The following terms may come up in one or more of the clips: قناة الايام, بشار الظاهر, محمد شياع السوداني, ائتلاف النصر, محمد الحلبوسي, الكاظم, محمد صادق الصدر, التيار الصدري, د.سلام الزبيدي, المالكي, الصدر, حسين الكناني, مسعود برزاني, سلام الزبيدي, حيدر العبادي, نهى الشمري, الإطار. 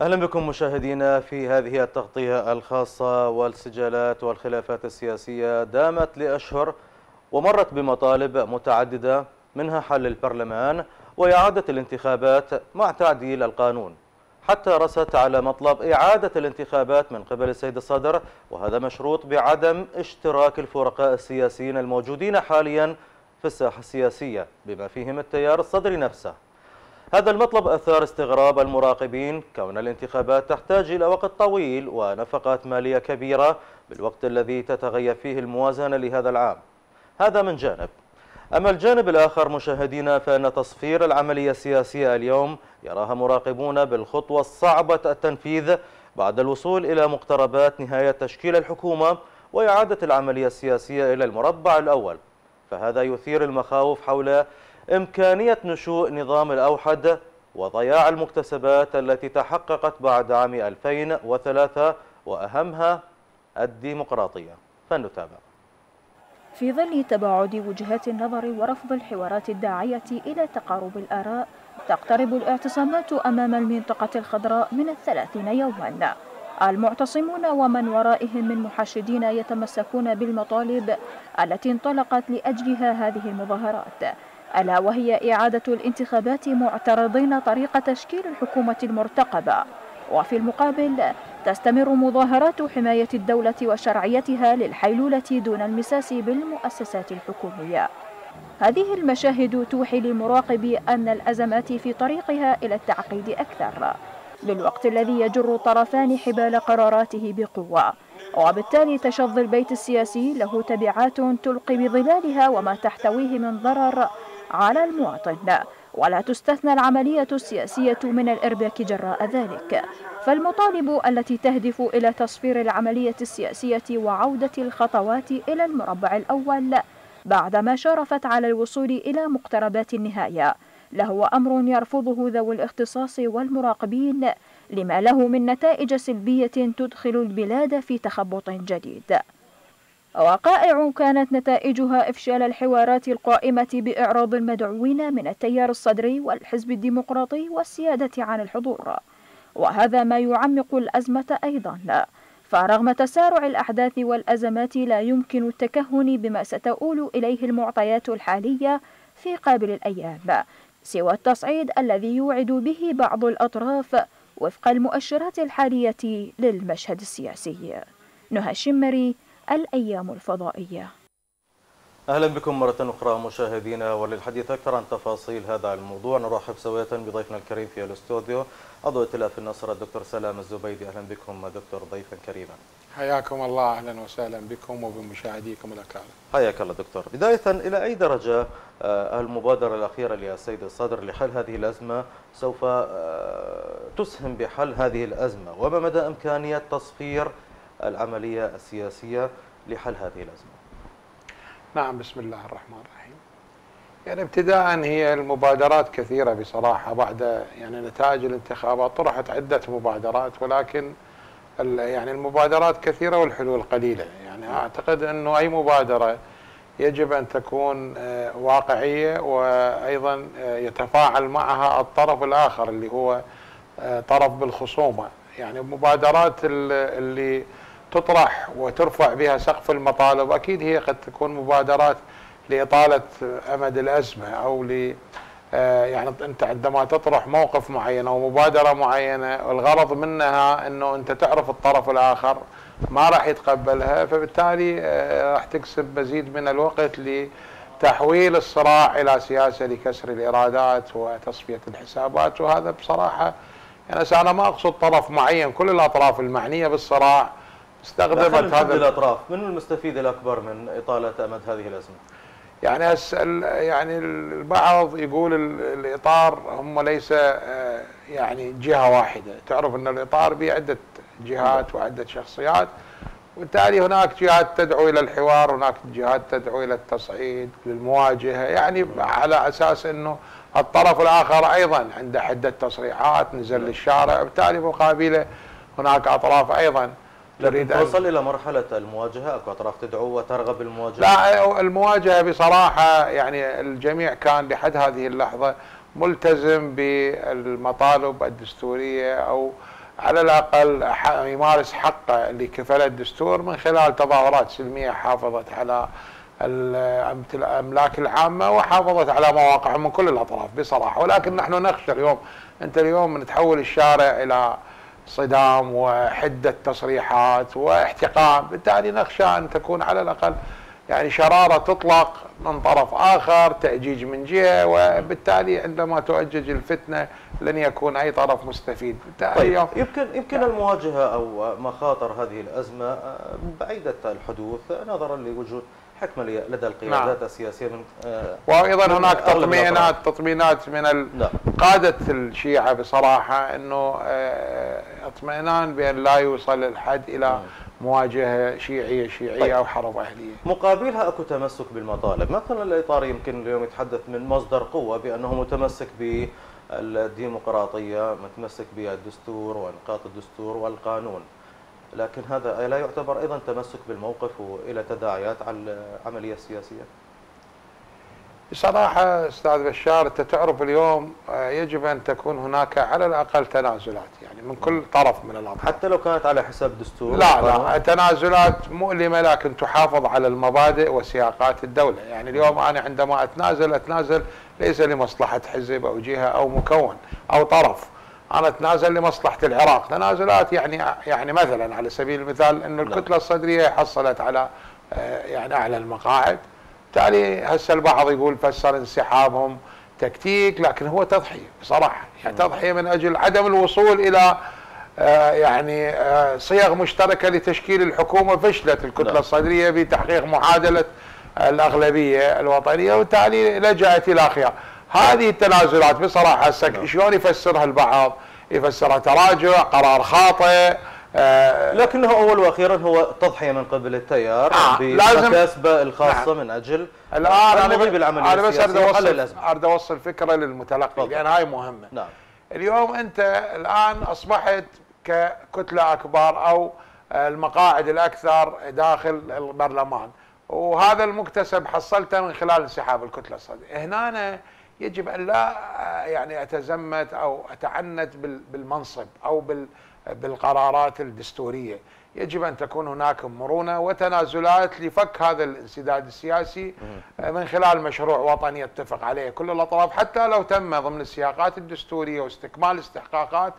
أهلا بكم مشاهدينا في هذه التغطية الخاصة. والسجالات والخلافات السياسية دامت لأشهر ومرت بمطالب متعددة، منها حل البرلمان وإعادة الانتخابات مع تعديل القانون، حتى رست على مطلب إعادة الانتخابات من قبل السيد الصدر، وهذا مشروط بعدم اشتراك الفرقاء السياسيين الموجودين حاليا في الساحة السياسية بما فيهم التيار الصدري نفسه. هذا المطلب أثار استغراب المراقبين، كون الانتخابات تحتاج إلى وقت طويل ونفقات مالية كبيرة بالوقت الذي تتغير فيه الموازنة لهذا العام. هذا من جانب. أما الجانب الآخر مشاهدينا، فإن تصفير العملية السياسية اليوم يراها مراقبون بالخطوة الصعبة التنفيذ بعد الوصول إلى مقتربات نهاية تشكيل الحكومة وإعادة العملية السياسية إلى المربع الأول. فهذا يثير المخاوف حول إمكانية نشوء نظام الأوحد وضياع المكتسبات التي تحققت بعد عام 2003 وأهمها الديمقراطية. فلنتابع. في ظل تباعد وجهات النظر ورفض الحوارات الداعية إلى تقارب الآراء، تقترب الاعتصامات أمام المنطقة الخضراء من 30 يوما. المعتصمون ومن ورائهم من محشدين يتمسكون بالمطالب التي انطلقت لأجلها هذه المظاهرات، ألا وهي إعادة الانتخابات، معترضين طريق تشكيل الحكومة المرتقبة. وفي المقابل تستمر مظاهرات حماية الدولة وشرعيتها للحيلولة دون المساس بالمؤسسات الحكومية. هذه المشاهد توحي للمراقب أن الأزمات في طريقها إلى التعقيد أكثر، للوقت الذي يجر الطرفان حبال قراراته بقوة، وبالتالي تشظي البيت السياسي له تبعات تلقي بظلالها وما تحتويه من ضرر على المواطن، ولا تستثنى العملية السياسية من الإرباك جراء ذلك. فالمطالب التي تهدف إلى تصفير العملية السياسية وعودة الخطوات إلى المربع الأول بعدما شارفت على الوصول إلى مقتربات النهاية لهو أمر يرفضه ذوي الاختصاص والمراقبين، لما له من نتائج سلبية تدخل البلاد في تخبط جديد. وقائع كانت نتائجها إفشال الحوارات القائمة بإعراض المدعوين من التيار الصدري والحزب الديمقراطي والسيادة عن الحضور، وهذا ما يعمق الأزمة أيضا. فرغم تسارع الأحداث والأزمات لا يمكن التكهن بما ستؤول إليه المعطيات الحالية في قابل الأيام، سوى التصعيد الذي يوعد به بعض الأطراف وفق المؤشرات الحالية للمشهد السياسي. نهى الشمري، الأيام الفضائية. أهلا بكم مرة أخرى مشاهدينا، وللحديث أكثر عن تفاصيل هذا الموضوع نرحب سوية بضيفنا الكريم في الاستوديو، عضو ائتلاف النصر الدكتور سلام الزبيدي. أهلا بكم دكتور، ضيفا كريما. حياكم الله، أهلا وسهلا بكم وبمشاهديكم الأكارم. حياك الله دكتور. بداية، إلى أي درجة المبادرة الأخيرة للسيد الصدر لحل هذه الأزمة سوف تسهم بحل هذه الأزمة، وما مدى إمكانية تصفير العملية السياسية لحل هذه الأزمة؟ نعم، بسم الله الرحمن الرحيم. يعني ابتداء، هي المبادرات كثيرة بصراحة بعد يعني نتائج الانتخابات، طرحت عدة مبادرات، ولكن يعني المبادرات كثيرة والحلول قليلة. يعني أعتقد أنه أي مبادرة يجب أن تكون واقعية، وأيضا يتفاعل معها الطرف الآخر اللي هو طرف بالخصومة. يعني المبادرات اللي تطرح وترفع بها سقف المطالب أكيد هي قد تكون مبادرات لإطالة أمد الأزمة، أو يعني أنت عندما تطرح موقف معين أو مبادرة معينة الغرض منها أنه أنت تعرف الطرف الآخر ما راح يتقبلها، فبالتالي راح تكسب مزيد من الوقت لتحويل الصراع إلى سياسة لكسر الإرادات وتصفية الحسابات. وهذا بصراحة أنا ما أقصد طرف معين، كل الأطراف المعنية بالصراع استخدمت هذا. الأطراف من المستفيد الأكبر من إطالة أمد هذه الأزمة؟ يعني أسأل، يعني البعض يقول الإطار هم ليس يعني جهة واحدة، تعرف أن الإطار بعدة جهات وعدة شخصيات، وبالتالي هناك جهات تدعو إلى الحوار، هناك جهات تدعو إلى التصعيد للمواجهة، يعني على أساس أنه الطرف الآخر أيضا عنده حدة تصريحات، نزل للشارع، وبالتالي مقابله هناك أطراف أيضا تريد أن توصل إلى مرحلة المواجهة. أكو أطراف تدعو وترغب المواجهة؟ لا، المواجهة بصراحة يعني الجميع كان لحد هذه اللحظة ملتزم بالمطالب الدستورية أو على الأقل يمارس حقه لكفالة الدستور من خلال تظاهرات سلمية حافظت على الأملاك العامة وحافظت على مواقعهم من كل الأطراف بصراحة. ولكن نحن نخشى اليوم، أنت اليوم نتحول الشارع إلى صدام وحدة تصريحات واحتقان، بالتالي نخشى أن تكون على الأقل يعني شرارة تطلق من طرف آخر، تأجيج من جهة، وبالتالي عندما تؤجج الفتنة لن يكون أي طرف مستفيد. طيب يمكن يعني المواجهة أو مخاطر هذه الأزمة بعيدة الحدوث نظرا لوجود حكمة لدى القيادات السياسية من وأيضا من هناك تطمينات من قادة الشيعة بصراحة أنه اطمئنان بأن لا يوصل الحد إلى مواجهة شيعية طيب. أو حرب أهلية مقابلها أكو تمسك بالمطالب. مثلا الإطار يمكن اليوم يتحدث من مصدر قوة بأنه متمسك بالديمقراطية، متمسك بالدستور وإنقاذ الدستور والقانون، لكن هذا لا يعتبر أيضا تمسك بالموقف وإلى تداعيات على العملية السياسية؟ بصراحة أستاذ بشار، أنت تعرف اليوم يجب أن تكون هناك على الأقل تنازلات يعني من كل طرف من الأطراف، حتى لو كانت على حساب دستور. لا تنازلات مؤلمة لكن تحافظ على المبادئ وسياقات الدولة. يعني اليوم أنا عندما أتنازل ليس لمصلحة حزب أو جهة أو مكون أو طرف، أنا أتنازل لمصلحة العراق. تنازلات يعني مثلا على سبيل المثال أن الكتلة الصدرية حصلت على يعني أعلى المقاعد، بالتالي هسه البعض يقول فسر انسحابهم تكتيك، لكن هو تضحية بصراحة، يعني تضحية من أجل عدم الوصول إلى يعني صيغ مشتركة لتشكيل الحكومة. فشلت الكتلة الصدرية بتحقيق معادلة الأغلبية الوطنية وبالتالي لجأت إلى خيار. هذه التنازلات بصراحة شلون يفسرها البعض؟ يفسرها تراجع، قرار خاطئ، لكنه أول وأخيرا هو تضحية من قبل التيار بالمكاسبة الخاصة من أجل المضي بالعملية السياسية. أنا بس أريد أوصل فكرة للمتلقي لأن هاي مهمة. اليوم أنت الآن أصبحت ككتلة أكبر أو المقاعد الأكثر داخل البرلمان، وهذا المكتسب حصلته من خلال انسحاب الكتلة الصدرية. هنا يجب أن لا يعني أتزمت أو أتعنت بالمنصب أو بالقرارات الدستورية. يجب أن تكون هناك مرونة وتنازلات لفك هذا الانسداد السياسي من خلال مشروع وطني يتفق عليه كل الأطراف، حتى لو تم ضمن السياقات الدستورية واستكمال استحقاقات.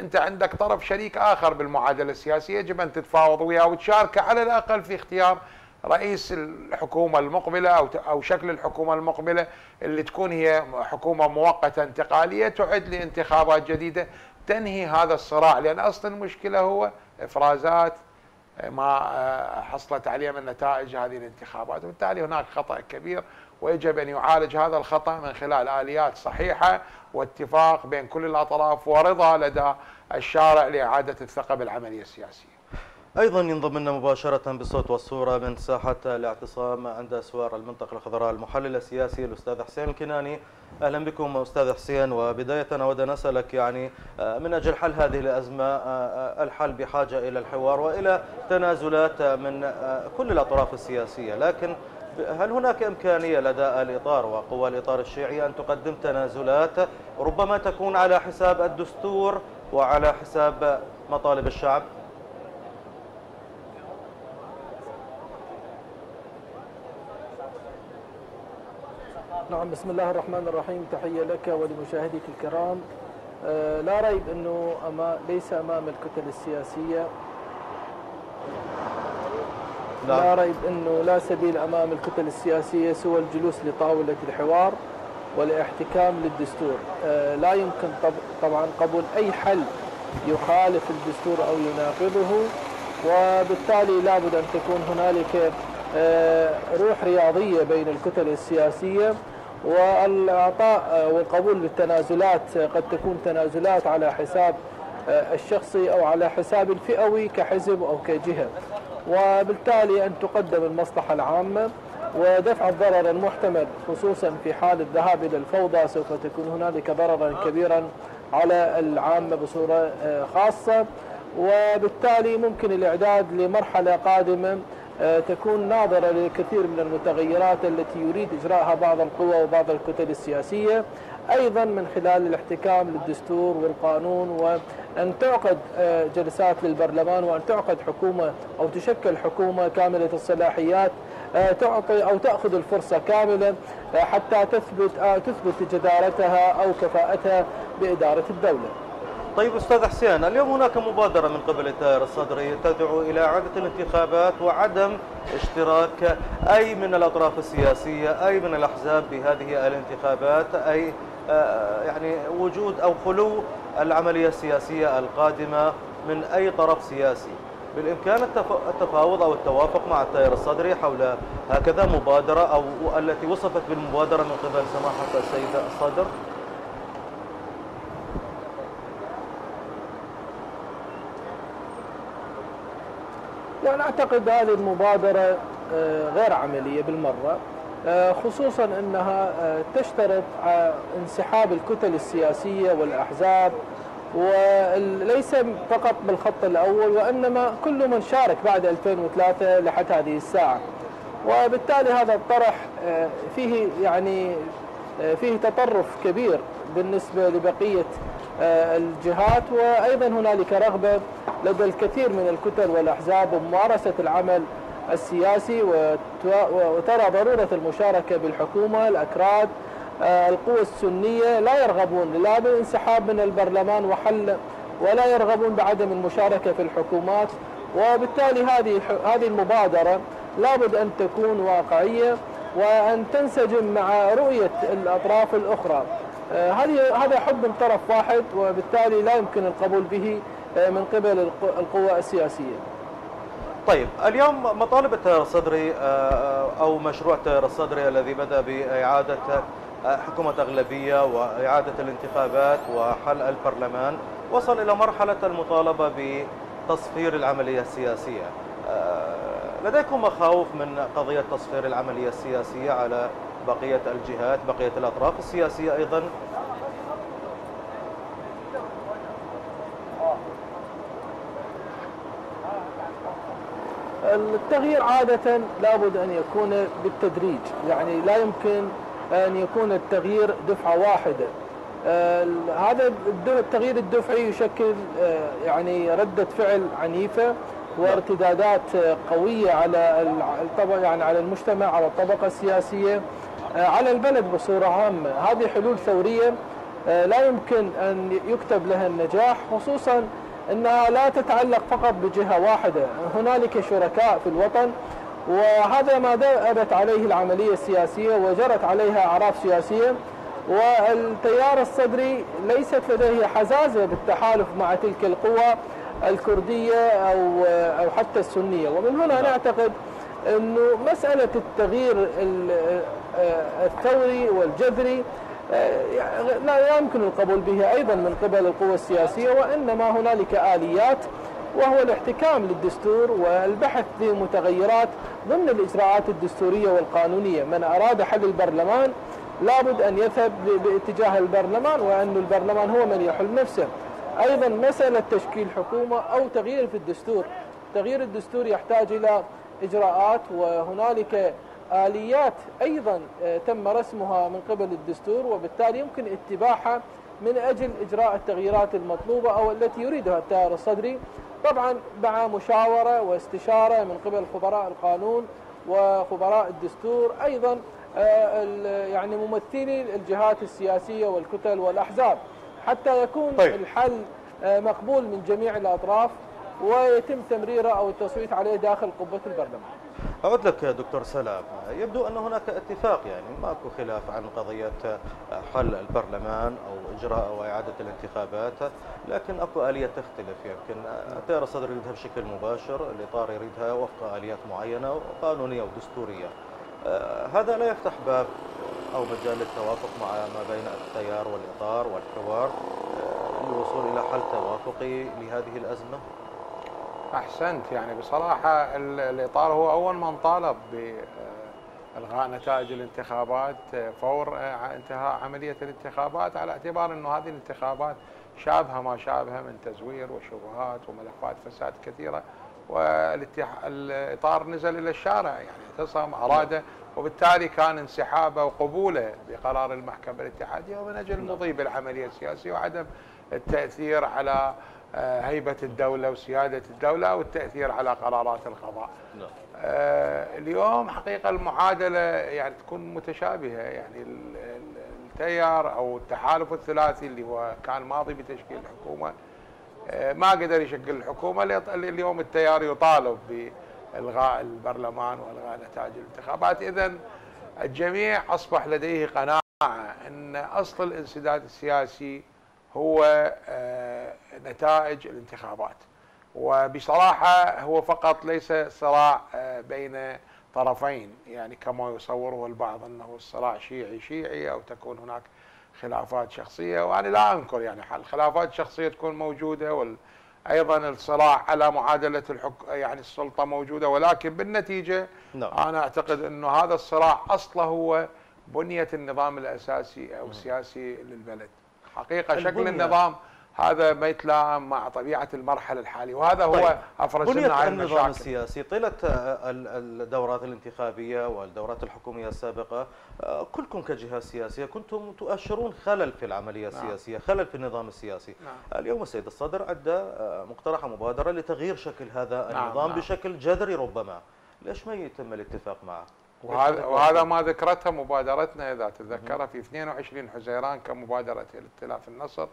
أنت عندك طرف شريك آخر بالمعادلة السياسية يجب أن تتفاوض وياه وتشارك على الأقل في اختيار رئيس الحكومة المقبلة أو شكل الحكومة المقبلة اللي تكون هي حكومة مؤقتة انتقالية تعد لانتخابات جديدة تنهي هذا الصراع. لأن أصلا المشكلة هو إفرازات ما حصلت عليه من نتائج هذه الانتخابات، وبالتالي هناك خطأ كبير ويجب أن يعالج هذا الخطأ من خلال آليات صحيحة واتفاق بين كل الأطراف ورضا لدى الشارع لإعادة الثقة بالعملية السياسية. أيضا ينضم لنا مباشرة بالصوت والصورة من ساحة الاعتصام عند أسوار المنطقة الخضراء المحلل السياسي الأستاذ حسين الكناني. أهلا بكم أستاذ حسين، وبداية أود أن أسألك يعني من أجل حل هذه الأزمة، الحل بحاجة إلى الحوار وإلى تنازلات من كل الأطراف السياسية، لكن هل هناك إمكانية لدى الإطار وقوى الإطار الشيعي أن تقدم تنازلات ربما تكون على حساب الدستور وعلى حساب مطالب الشعب؟ نعم، بسم الله الرحمن الرحيم. تحية لك ولمشاهديك الكرام. لا ريب أنه ليس أمام الكتل السياسية، لا ريب أنه لا سبيل أمام الكتل السياسية سوى الجلوس لطاولة الحوار والاحتكام للدستور. لا يمكن طبعا قبول أي حل يخالف الدستور أو يناقضه، وبالتالي لابد أن تكون هنالك روح رياضية بين الكتل السياسية، والإعطاء والقبول بالتنازلات قد تكون تنازلات على حساب الشخصي أو على حساب الفئوي كحزب أو كجهة، وبالتالي أن تقدم المصلحة العامة ودفع الضرر المحتمل، خصوصا في حال الذهاب إلى الفوضى سوف تكون هنالك ضررا كبيرا على العامة بصورة خاصة، وبالتالي ممكن الإعداد لمرحلة قادمة تكون ناظرة لكثير من المتغيرات التي يريد إجراءها بعض القوى وبعض الكتل السياسية. أيضا من خلال الاحتكام للدستور والقانون، وأن تعقد جلسات للبرلمان، وأن تعقد حكومة أو تشكل حكومة كاملة الصلاحيات تعطي أو تأخذ الفرصة كاملة حتى تثبت جدارتها أو كفاءتها بإدارة الدولة. طيب أستاذ حسين، اليوم هناك مبادرة من قبل التيار الصدري تدعو إلى إعادة الانتخابات وعدم اشتراك أي من الأطراف السياسية أي من الأحزاب بهذه الانتخابات، أي يعني وجود أو خلو العملية السياسية القادمة من أي طرف سياسي. بالإمكان التفاوض أو التوافق مع التيار الصدري حول هكذا مبادرة أو التي وصفت بالمبادرة من قبل سماحة السيد الصدر؟ يعني أعتقد هذه المبادرة غير عملية بالمرة، خصوصا أنها تشترط انسحاب الكتل السياسية والأحزاب، وليس فقط بالخط الأول وإنما كل من شارك بعد 2003 لحد هذه الساعة. وبالتالي هذا الطرح فيه يعني فيه تطرف كبير بالنسبة لبقية الجهات، وأيضا هنالك رغبة لدى الكثير من الكتل والأحزاب بممارسة العمل السياسي، وترى ضرورة المشاركة بالحكومة. الأكراد، القوى السنية لا يرغبون لا بالانسحاب من البرلمان وحل، ولا يرغبون بعدم المشاركة في الحكومات، وبالتالي هذه المبادرة لابد أن تكون واقعية وأن تنسجم مع رؤية الأطراف الأخرى. هذا حب من طرف واحد، وبالتالي لا يمكن القبول به من قبل القوى السياسية. طيب اليوم مطالب التيار الصدري أو مشروع التيار الصدري الذي بدأ بإعادة حكومة أغلبية وإعادة الانتخابات وحل البرلمان وصل إلى مرحلة المطالبة بتصفير العملية السياسية، لديكم مخاوف من قضية تصفير العملية السياسية على بقية الجهات بقية الأطراف السياسية أيضا؟ التغيير عادة لابد أن يكون بالتدريج، يعني لا يمكن أن يكون التغيير دفعة واحدة. هذا التغيير الدفعي يشكل يعني ردة فعل عنيفة وارتدادات قوية على يعني على المجتمع، على الطبقة السياسية، على البلد بصورة عامة. هذه حلول ثورية لا يمكن أن يكتب لها النجاح، خصوصا أنها لا تتعلق فقط بجهة واحدة، هنالك شركاء في الوطن، وهذا ما دأبت عليه العملية السياسية وجرت عليها أعراف سياسية. والتيار الصدري ليست لديه حزازة بالتحالف مع تلك القوى الكردية أو حتى السنية، ومن هنا نعتقد أنه مسألة التغيير الثوري والجذري لا يمكن القبول بها أيضا من قبل القوى السياسية، وإنما هنالك آليات وهو الاحتكام للدستور والبحث في متغيرات ضمن الإجراءات الدستورية والقانونية. من أراد حل البرلمان لابد أن يذهب باتجاه البرلمان، وأن البرلمان هو من يحل نفسه. أيضا مسألة تشكيل حكومة أو تغيير في الدستور، تغيير الدستور يحتاج إلى إجراءات، وهنالك آليات أيضا تم رسمها من قبل الدستور، وبالتالي يمكن اتباعها من أجل إجراء التغييرات المطلوبة أو التي يريدها التيار الصدري، طبعا مع مشاورة واستشارة من قبل خبراء القانون وخبراء الدستور، أيضا يعني ممثلي الجهات السياسية والكتل والأحزاب، حتى يكون الحل مقبول من جميع الأطراف ويتم تمريره أو التصويت عليه داخل قبة البرلمان. أعود لك دكتور سلام، يبدو أن هناك اتفاق، يعني ماكو خلاف عن قضية حل البرلمان أو إجراء أو إعادة الانتخابات، لكن أكو آلية تختلف. يمكن التيار الصدري يريدها بشكل مباشر، الإطار يريدها وفق آليات معينة قانونية ودستورية. هذا لا يفتح باب أو مجال للتوافق مع ما بين التيار والإطار والحوار للوصول إلى حل توافقي لهذه الأزمة؟ أحسنت. يعني بصراحة الإطار هو أول من طالب بإلغاء نتائج الانتخابات فور انتهاء عملية الانتخابات، على اعتبار أنه هذه الانتخابات شابها ما شابها من تزوير وشبهات وملفات فساد كثيرة، والإطار نزل إلى الشارع، يعني اعتصم، أراد وبالتالي كان انسحابه وقبوله بقرار المحكمة الاتحادية ومن أجل المضي بالعملية السياسية وعدم التأثير على هيبة الدولة وسيادة الدولة والتأثير على قرارات القضاء. اليوم حقيقة المعادلة يعني تكون متشابهة، يعني التيار أو التحالف الثلاثي اللي هو كان ماضي بتشكيل الحكومة ما قدر يشكل الحكومة. اليوم التيار يطالب بإلغاء البرلمان وإلغاء نتائج الانتخابات. إذن الجميع أصبح لديه قناعة أن أصل الانسداد السياسي هو نتائج الانتخابات، وبصراحة هو فقط ليس صراع بين طرفين يعني كما يصوره البعض أنه الصراع شيعي شيعي أو تكون هناك خلافات شخصية، وأنا لا أنكر يعني الخلافات الشخصية تكون موجودة وأيضا الصراع على معادلة يعني السلطة موجودة، ولكن بالنتيجة أنا أعتقد أنه هذا الصراع أصله هو بنية النظام الأساسي أو السياسي للبلد. حقيقة شكل النظام هذا ما يتلائم مع طبيعة المرحلة الحالية، وهذا طيب هو أفرز لنا عن المشاكل. النظام السياسي طيلة الدورات الانتخابية والدورات الحكومية السابقة كلكم كجهة سياسية كنتم تؤشرون خلل في العملية السياسية، خلل في النظام السياسي. اليوم السيد الصدر عدى مقترح مبادرة لتغيير شكل هذا النظام بشكل جذري ربما، ليش ما يتم الاتفاق معه؟ وهذا ما ذكرتها مبادرتنا إذا تتذكرها في 22 حزيران كمبادرة ائتلاف النصر.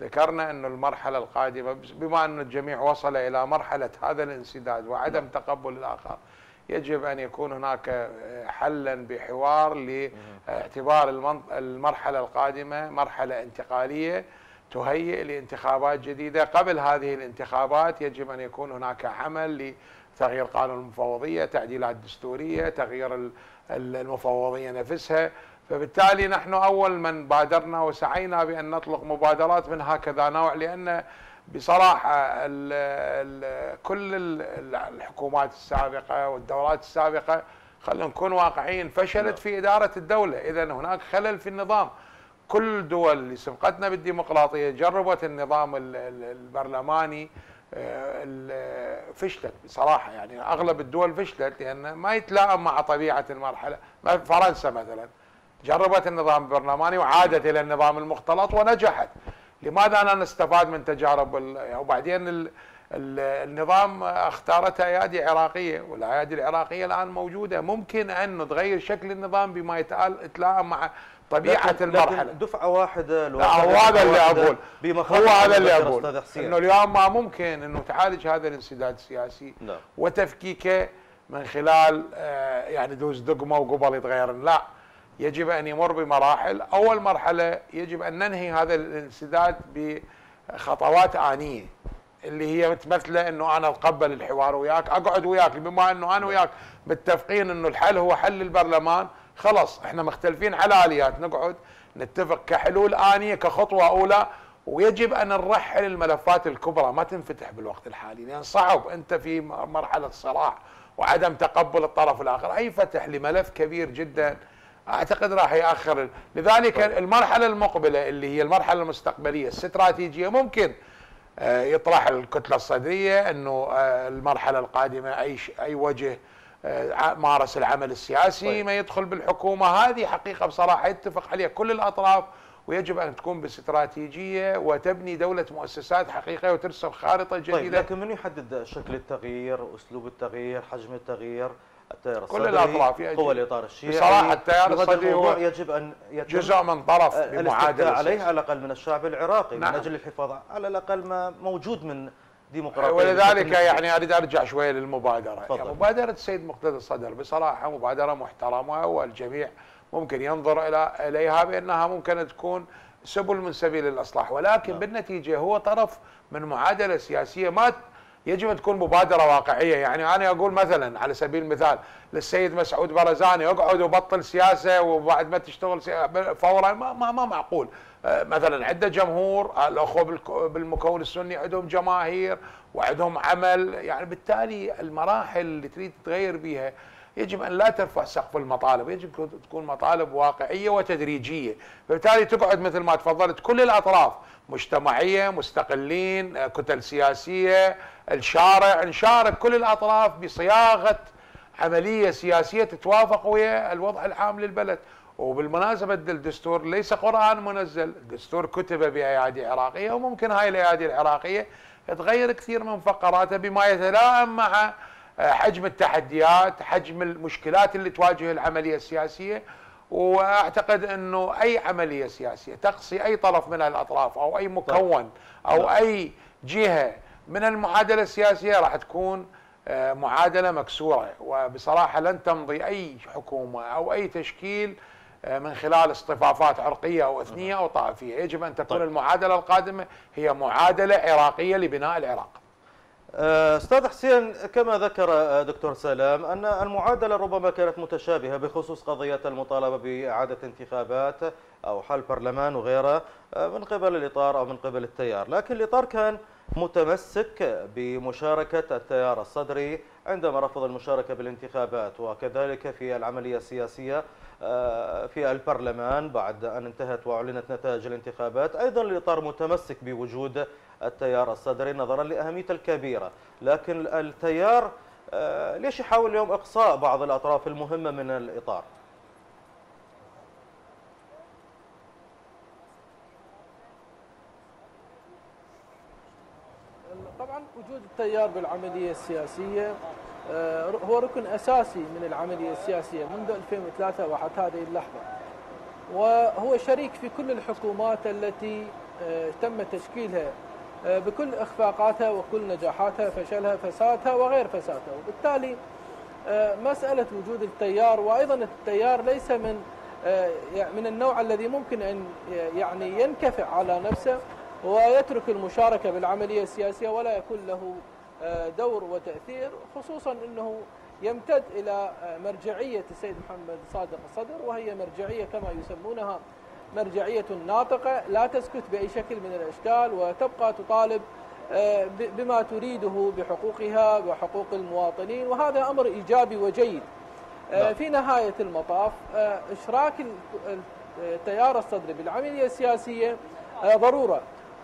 ذكرنا أن المرحلة القادمة بما أن الجميع وصل إلى مرحلة هذا الانسداد وعدم تقبل الآخر يجب أن يكون هناك حلا بحوار لاعتبار المرحلة القادمة مرحلة انتقالية تهيئ لانتخابات جديدة. قبل هذه الانتخابات يجب أن يكون هناك عمل تغيير قانون المفوضية، تعديلات دستورية، تغيير المفوضية نفسها. فبالتالي نحن أول من بادرنا وسعينا بأن نطلق مبادرات من هكذا نوع، لأن بصراحة كل الحكومات السابقة والدورات السابقة خلينا نكون واقعيين فشلت في إدارة الدولة. إذن هناك خلل في النظام. كل الدول اللي سبقتنا بالديمقراطية جربت النظام البرلماني فشلت بصراحة، يعني أغلب الدول فشلت لأن ما يتلائم مع طبيعة المرحلة. فرنسا مثلا جربت النظام البرلماني وعادت إلى النظام المختلط ونجحت. لماذا أنا نستفاد من تجارب وبعدين النظام اختارته أيادي عراقية، والأيادي العراقية الآن موجودة، ممكن أن نتغير شكل النظام بما يتلائم مع طبيعة المرحلة. دفعة واحدة لا، هذا اللي أقول، هو هذا اللي أقول أنه اليوم ما ممكن أنه تعالج هذا الانسداد السياسي وتفكيكه من خلال يعني دوز دقمة وقبل يتغير، لا، يجب أن يمر بمراحل. أول مرحلة يجب أن ننهي هذا الانسداد بخطوات آنية اللي هي متمثلة أنه أنا أتقبل الحوار وياك، أقعد وياك، بما أنه أنا وياك متفقين أنه الحل هو حل البرلمان، خلاص احنا مختلفين على آليات، نقعد نتفق كحلول آنية كخطوة أولى. ويجب أن نرحل الملفات الكبرى ما تنفتح بالوقت الحالي، لأن يعني صعب أنت في مرحلة صراع وعدم تقبل الطرف الآخر أي فتح لملف كبير جدا أعتقد راح يأخر. لذلك المرحلة المقبلة اللي هي المرحلة المستقبلية الاستراتيجية ممكن يطرح الكتلة الصدرية أنه المرحلة القادمة أي وجه مارس العمل السياسي ما يدخل بالحكومة. هذه حقيقة بصراحة يتفق عليها كل الأطراف، ويجب أن تكون باستراتيجية وتبني دولة مؤسسات حقيقية وترسم خارطة جديدة. لكن من يحدد شكل التغيير، أسلوب التغيير، حجم التغيير؟ التيار الصدري، كل الأطراف، هو الإطار الشيعي بصراحة. التيار الصدري هو يجب أن يتم جزء من طرف بمعادلة عليه على الأقل من الشعب العراقي من أجل الحفاظ على الأقل ما موجود من ديمقراطية. ولذلك يعني أريد أرجع شوية للمبادرة، يعني مبادرة السيد مقتدى الصدر بصراحة مبادرة محترمة، والجميع ممكن ينظر إليها بأنها ممكن تكون سبل من سبيل الإصلاح، ولكن بالنتيجة هو طرف من معادلة سياسية. ما يجب أن تكون مبادرة واقعية، يعني أنا أقول مثلا على سبيل المثال للسيد مسعود برزاني اقعد وبطل سياسة وبعد ما تشتغل فورا، ما معقول. مثلا عنده جمهور، الأخوة بالمكون السني عندهم جماهير وعندهم عمل، يعني بالتالي المراحل اللي تريد تتغير بيها يجب أن لا ترفع سقف المطالب، يجب تكون مطالب واقعية وتدريجية. فبالتالي تقعد مثل ما تفضلت كل الأطراف، مجتمعية، مستقلين، كتل سياسية، الشارع، نشارك كل الأطراف بصياغة عملية سياسية تتوافق ويا الوضع العام للبلد. وبالمناسبة الدستور ليس قرآن منزل، الدستور كتب بأيادي عراقية، وممكن هاي الأيادي العراقية تغير كثير من فقراته بما يتلائم مع حجم التحديات، حجم المشكلات اللي تواجه العملية السياسية. وأعتقد أنه أي عملية سياسية تقصي أي طرف من الأطراف أو أي مكون أو أي جهة من المعادلة السياسية راح تكون معادلة مكسورة. وبصراحة لن تمضي أي حكومة أو أي تشكيل من خلال اصطفافات عرقية أو إثنية أو طائفية، يجب أن تكون المعادلة القادمة هي معادلة عراقية لبناء العراق. أستاذ حسين، كما ذكر دكتور سلام أن المعادلة ربما كانت متشابهة بخصوص قضية المطالبة بإعادة انتخابات أو حل برلمان وغيرها من قبل الإطار أو من قبل التيار، لكن الإطار كان متمسك بمشاركة التيار الصدري عندما رفض المشاركة بالانتخابات، وكذلك في العملية السياسية في البرلمان بعد أن انتهت وأعلنت نتائج الانتخابات. أيضا الإطار متمسك بوجود التيار الصدري نظرا لأهميته الكبيرة، لكن التيار ليش يحاول اليوم إقصاء بعض الأطراف المهمة من الإطار؟ طبعا وجود التيار بالعملية السياسية هو ركن أساسي من العملية السياسية منذ 2003 وحتى هذه اللحظة، وهو شريك في كل الحكومات التي تم تشكيلها بكل إخفاقاتها وكل نجاحاتها، فشلها، فسادها وغير فسادها. وبالتالي مسألة وجود التيار، وأيضا التيار ليس من النوع الذي ممكن أن يعني ينكفئ على نفسه ويترك المشاركة بالعملية السياسية ولا يكون له دور وتأثير، خصوصا أنه يمتد إلى مرجعية السيد محمد صادق الصدر، وهي مرجعية كما يسمونها مرجعية ناطقة لا تسكت بأي شكل من الأشكال، وتبقى تطالب بما تريده بحقوقها وحقوق المواطنين، وهذا أمر إيجابي وجيد. في نهاية المطاف إشراك التيار الصدري بالعملية السياسية ضرورة،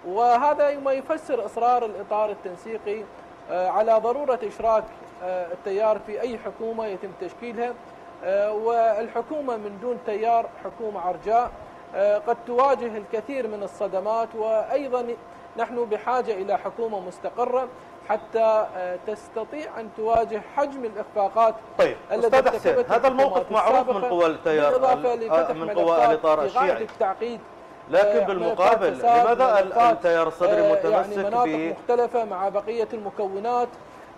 وهذا ما يفسر إصرار الإطار التنسيقي على ضرورة إشراك التيار في أي حكومة يتم تشكيلها، والحكومة من دون تيار حكومة عرجاء قد تواجه الكثير من الصدمات. وأيضا نحن بحاجة إلى حكومة مستقرة حتى تستطيع أن تواجه حجم الإخفاقات. طيب أستاذ حسين، هذا الموقف معروف من قوى التيار، من قوى الإطار الشيعي، لكن بالمقابل لماذا التيار الصدري متمسك بمناطق مختلفة مع بقية المكونات؟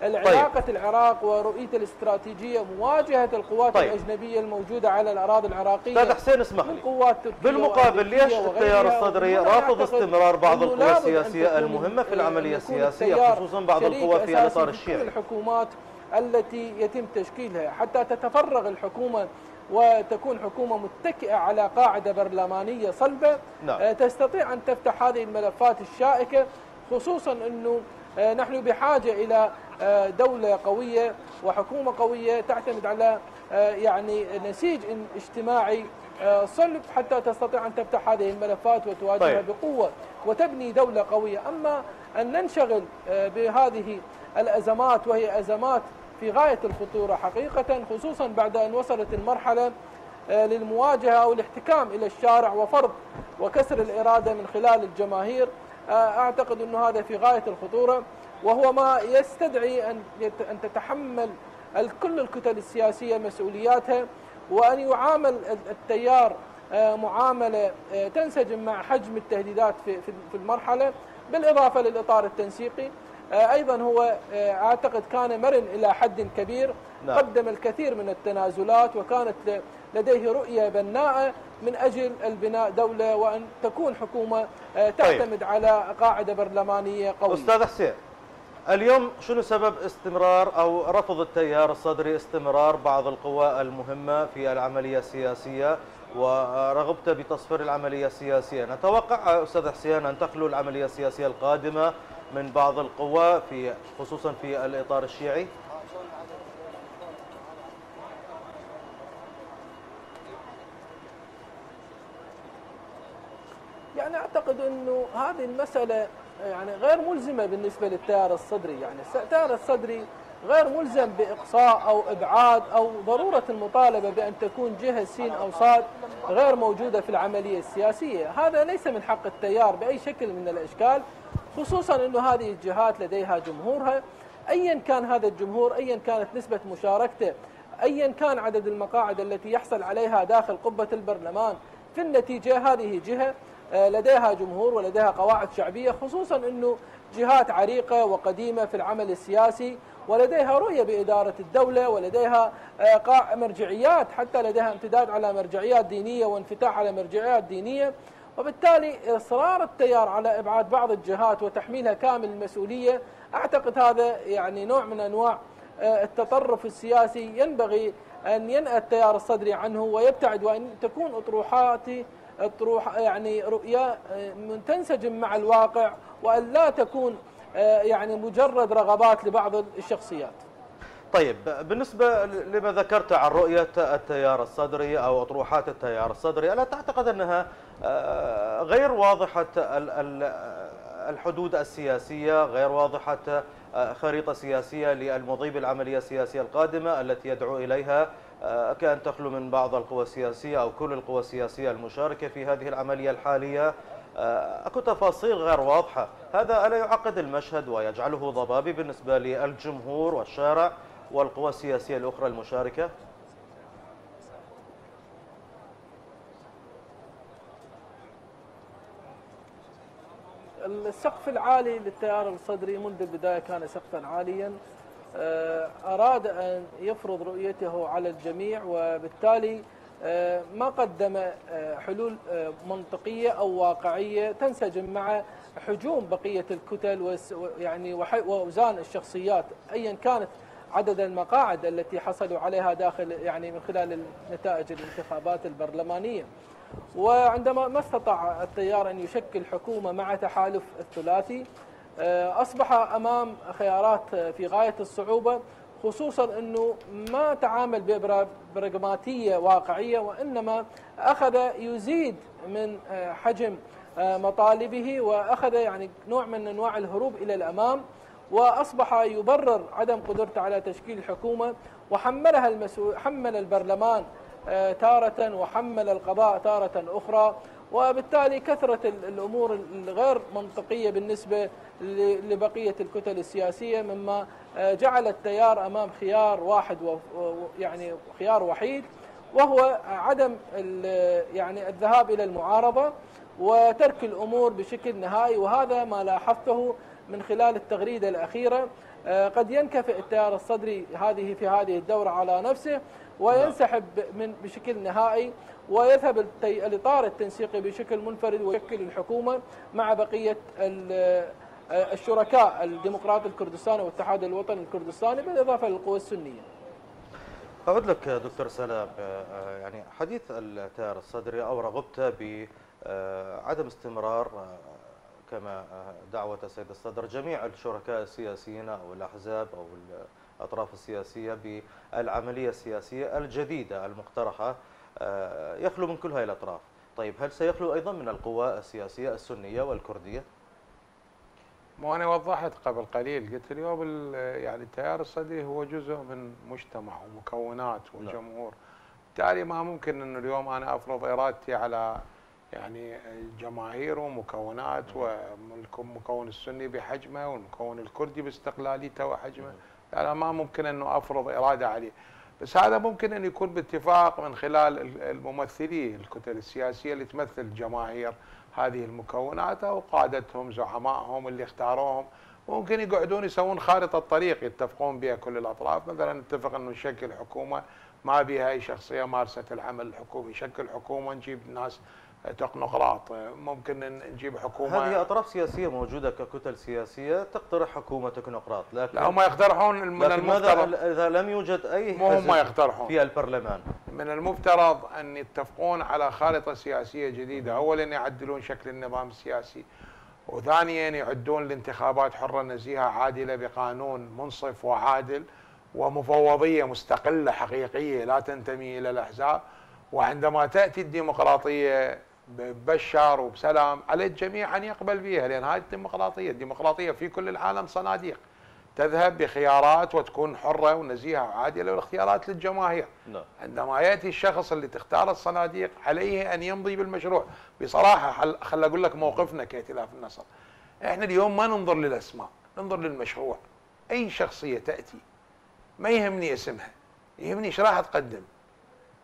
علاقة العراق ورؤيته الاستراتيجية مواجهة القوات الأجنبية الموجودة على الأراضي العراقية. أستاذ حسين اسمح لي، بالمقابل ليش التيار الصدري رافض استمرار بعض القوى السياسية المهمة في العملية السياسية، خصوصا بعض القوى في الإطار الشيعي؟ الحكومات التي يتم تشكيلها حتى تتفرغ الحكومة وتكون حكومة متكئة على قاعدة برلمانية صلبة تستطيع أن تفتح هذه الملفات الشائكة، خصوصا أنه نحن بحاجة إلى دولة قوية وحكومة قوية تعتمد على يعني نسيج اجتماعي صلب حتى تستطيع أن تفتح هذه الملفات وتواجهها بقوة وتبني دولة قوية. أما أن ننشغل بهذه الأزمات وهي أزمات في غاية الخطورة حقيقة، خصوصا بعد أن وصلت المرحلة للمواجهة أو الاحتكام إلى الشارع وفرض وكسر الإرادة من خلال الجماهير، أعتقد أن هذا في غاية الخطورة، وهو ما يستدعي أن تتحمل كل الكتل السياسية مسؤولياتها، وأن يعامل التيار معاملة تنسجم مع حجم التهديدات في المرحلة. بالإضافة للإطار التنسيقي أيضا هو أعتقد كان مرن إلى حد كبير، قدم الكثير من التنازلات، وكانت لديه رؤية بناءة من أجل البناء دولة وأن تكون حكومة تعتمد على قاعدة برلمانية قوية. أستاذ حسين، اليوم شنو سبب استمرار أو رفض التيار الصدري استمرار بعض القوى المهمة في العملية السياسية ورغبته بتصفير العملية السياسية؟ نتوقع أستاذ حسين أن تخلو العملية السياسية القادمة من بعض القوى خصوصا في الإطار الشيعي. يعني أعتقد أنه هذه المسألة يعني غير ملزمة بالنسبة للتيار الصدري، يعني التيار الصدري غير ملزم بإقصاء أو إبعاد أو ضرورة المطالبة بأن تكون جهة س أو صاد غير موجودة في العملية السياسية. هذا ليس من حق التيار بأي شكل من الأشكال، خصوصا أن هذه الجهات لديها جمهورها، أيا كان هذا الجمهور، أيا كانت نسبة مشاركته، أيا كان عدد المقاعد التي يحصل عليها داخل قبة البرلمان، في النتيجة هذه جهة لديها جمهور ولديها قواعد شعبية، خصوصا أنه جهات عريقة وقديمة في العمل السياسي ولديها رؤية بإدارة الدولة ولديها مرجعيات، حتى لديها امتداد على مرجعيات دينية وانفتاح على مرجعيات دينية. وبالتالي إصرار التيار على إبعاد بعض الجهات وتحميلها كامل المسؤولية، أعتقد هذا يعني نوع من أنواع التطرف السياسي ينبغي أن ينأى التيار الصدري عنه ويبتعد، وأن تكون أطروحاته يعني رؤية تنسجم مع الواقع، وأن لا تكون يعني مجرد رغبات لبعض الشخصيات. طيب، بالنسبة لما ذكرت عن رؤية التيار الصدري أو أطروحات التيار الصدري، ألا تعتقد أنها غير واضحة الحدود السياسية، غير واضحة خريطة سياسية للمضي بالعملية السياسية القادمة التي يدعو إليها كأن تخلو من بعض القوى السياسية أو كل القوى السياسية المشاركة في هذه العملية الحالية؟ أكو تفاصيل غير واضحة، هذا ألا يعقد المشهد ويجعله ضبابي بالنسبة للجمهور والشارع والقوى السياسية الأخرى المشاركة؟ السقف العالي للتيار الصدري منذ البداية كان سقفا عاليا، أراد أن يفرض رؤيته على الجميع، وبالتالي ما قدم حلول منطقية أو واقعية تنسجم مع حجوم بقية الكتل يعني وأوزان الشخصيات، أيا كانت عدد المقاعد التي حصلوا عليها داخل يعني من خلال نتائج الانتخابات البرلمانية. وعندما ما استطاع التيار أن يشكل حكومة مع تحالف الثلاثي، أصبح أمام خيارات في غاية الصعوبة، خصوصا أنه ما تعامل برغماتية واقعية، وإنما أخذ يزيد من حجم مطالبه، وأخذ يعني نوع من أنواع الهروب إلى الأمام، وأصبح يبرر عدم قدرته على تشكيل الحكومة، وحملها حمل البرلمان تارة وحمل القضاء تارة أخرى. وبالتالي كثرة الأمور الغير منطقية بالنسبة لبقية الكتل السياسية، مما جعل التيار أمام خيار واحد يعني خيار وحيد، وهو عدم يعني الذهاب إلى المعارضة وترك الأمور بشكل نهائي. وهذا ما لاحظته من خلال التغريدة الأخيرة، قد ينكفئ التيار الصدري في هذه الدورة على نفسه وينسحب بشكل نهائي، ويذهب الإطار التنسيقي بشكل منفرد ويشكل الحكومة مع بقية الشركاء الديمقراط الكردستاني والاتحاد الوطني الكردستاني بالإضافة للقوى السنية. أعود لك دكتور سلام، يعني حديث التيار الصدري أو رغبته بعدم استمرار كما دعوة السيد الصدر جميع الشركاء السياسيين أو الأحزاب أو الأطراف السياسية بالعملية السياسية الجديدة المقترحة، يخلو من كل هاي الأطراف. طيب، هل سيخلو أيضا من القوى السياسية السنية والكردية؟ ما أنا وضحت قبل قليل، قلت اليوم يعني التيار الصدري هو جزء من مجتمع ومكونات وجمهور، بالتالي ما ممكن أنه اليوم أنا أفرض إرادتي على يعني جماهير ومكونات، والمكون السني بحجمه والمكون الكردي باستقلاليته وحجمه، يعني ما ممكن أنه أفرض إرادة عليه. بس هذا ممكن أن يكون باتفاق من خلال الممثلين الكتل السياسية اللي تمثل جماهير هذه المكونات أو قادتهم زعمائهم اللي اختاروهم، ممكن يقعدون يسوون خارطة طريق يتفقون بها كل الأطراف. مثلا نتفق أنه نشكل حكومة ما بها أي شخصية مارست العمل الحكومي، نشكل حكومة نجيب ناس تقنقراط، ممكن نجيب حكومه. هذه اطراف سياسيه موجوده ككتل سياسيه تقترح حكومه تقنقراط، لكن هم يقترحون من المفترض اذا لم يوجد اي حزب في البرلمان، من المفترض ان يتفقون على خارطه سياسيه جديده. اولا يعدلون شكل النظام السياسي، وثانيا يعدون الانتخابات حره نزيهه عادله بقانون منصف وعادل ومفوضيه مستقله حقيقيه لا تنتمي الى الاحزاب. وعندما تأتي الديمقراطية ببشار وبسلام على الجميع أن يقبل بها، لأن هذه الديمقراطية في كل العالم صناديق، تذهب بخيارات وتكون حرة ونزيهة وعادلة والاختيارات للجماهير. عندما يأتي الشخص اللي تختار الصناديق عليه أن يمضي بالمشروع. بصراحة خل أقول لك موقفنا كائتلاف النصر، احنا اليوم ما ننظر للأسماء، ننظر للمشروع. أي شخصية تأتي ما يهمني اسمها، يهمني ايش راح تقدم،